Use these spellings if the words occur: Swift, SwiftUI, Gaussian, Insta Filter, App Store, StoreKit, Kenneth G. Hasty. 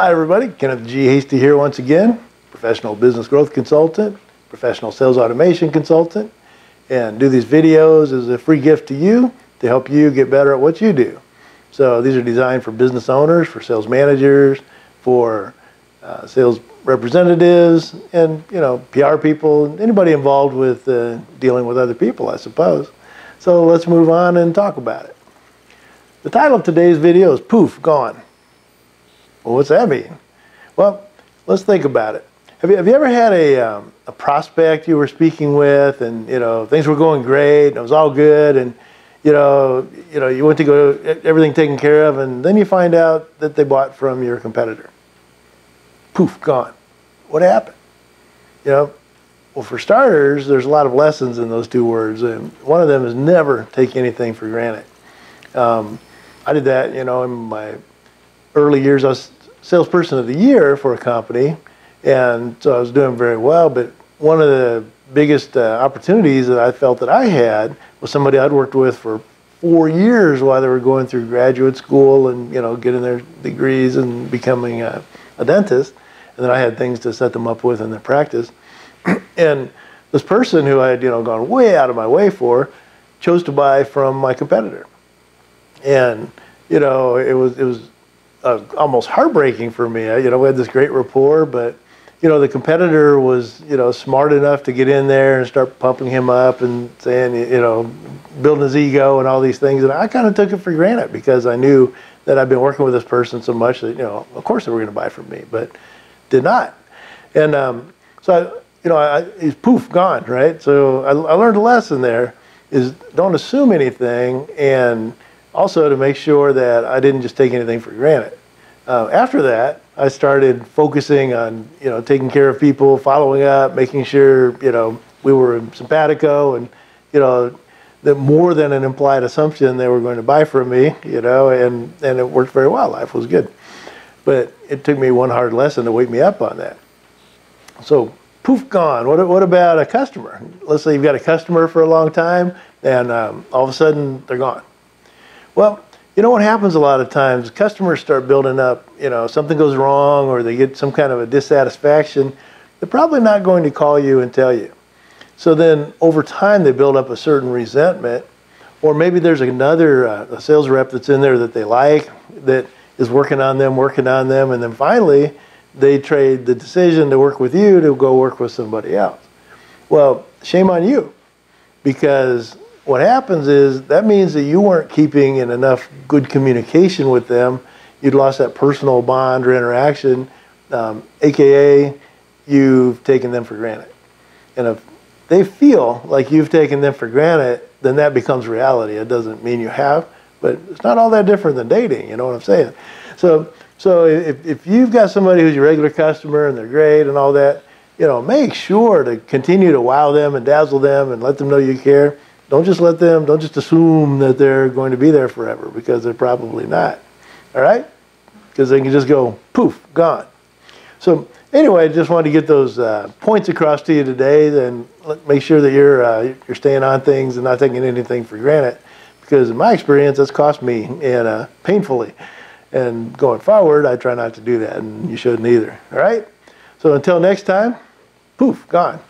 Hi everybody, Kenneth G. Hasty here once again, professional business growth consultant, professional sales automation consultant, and do these videos as a free gift to you to help you get better at what you do. So these are designed for business owners, for sales managers, for sales representatives, and PR people, anybody involved with dealing with other people, I suppose. So let's move on and talk about it. The title of today's video is Poof, Gone. Well, what's that mean? Well, let's think about it. Have you ever had a prospect you were speaking with, and things were going great, and it was all good, and you went to go everything taken care of, and then you find out that they bought from your competitor. Poof, gone. What happened? Well, for starters, there's a lot of lessons in those two words, and one of them is never take anything for granted. I did that, in my early years. I was salesperson of the year for a company, and so I was doing very well, but one of the biggest opportunities that I felt that I had was somebody I'd worked with for 4 years while they were going through graduate school and getting their degrees and becoming a dentist, and then I had things to set them up with in their practice. And this person who I had gone way out of my way for chose to buy from my competitor, and it was almost heartbreaking for me. We had this great rapport, but the competitor was smart enough to get in there and start pumping him up and saying, building his ego and all these things, and I kind of took it for granted because I knew that I've been working with this person so much that of course they were going to buy from me, but did not. And so he's poof, gone, right? So I learned a lesson there: is don't assume anything, and also to make sure that I didn't just take anything for granted. After that, I started focusing on taking care of people, following up, making sure we were simpatico, and that more than an implied assumption they were going to buy from me, and it worked very well. Life was good, but it took me one hard lesson to wake me up on that. So poof, gone. What about a customer? Let's say you've got a customer for a long time, and all of a sudden they're gone. Well, what happens a lot of times, customers start building up, something goes wrong or they get some kind of a dissatisfaction, they're probably not going to call you and tell you. So then over time they build up a certain resentment, or maybe there's another a sales rep that's in there that they like, that is working on them, and then finally they trade the decision to work with you to go work with somebody else. Well, shame on you, because what happens is that means that you weren't keeping in enough good communication with them. You'd lost that personal bond or interaction, aka you've taken them for granted. And if they feel like you've taken them for granted, then that becomes reality. It doesn't mean you have, but it's not all that different than dating, you know what I'm saying? So if you've got somebody who's your regular customer and they're great and all that, make sure to continue to wow them and dazzle them and let them know you care. Don't just assume that they're going to be there forever, because they're probably not, all right? Because they can just go, poof, gone. So anyway, I just wanted to get those points across to you today, and make sure that you're staying on things and not taking anything for granted, because in my experience, that's cost me, and painfully. And going forward, I try not to do that, and you shouldn't either, all right? So until next time, poof, gone.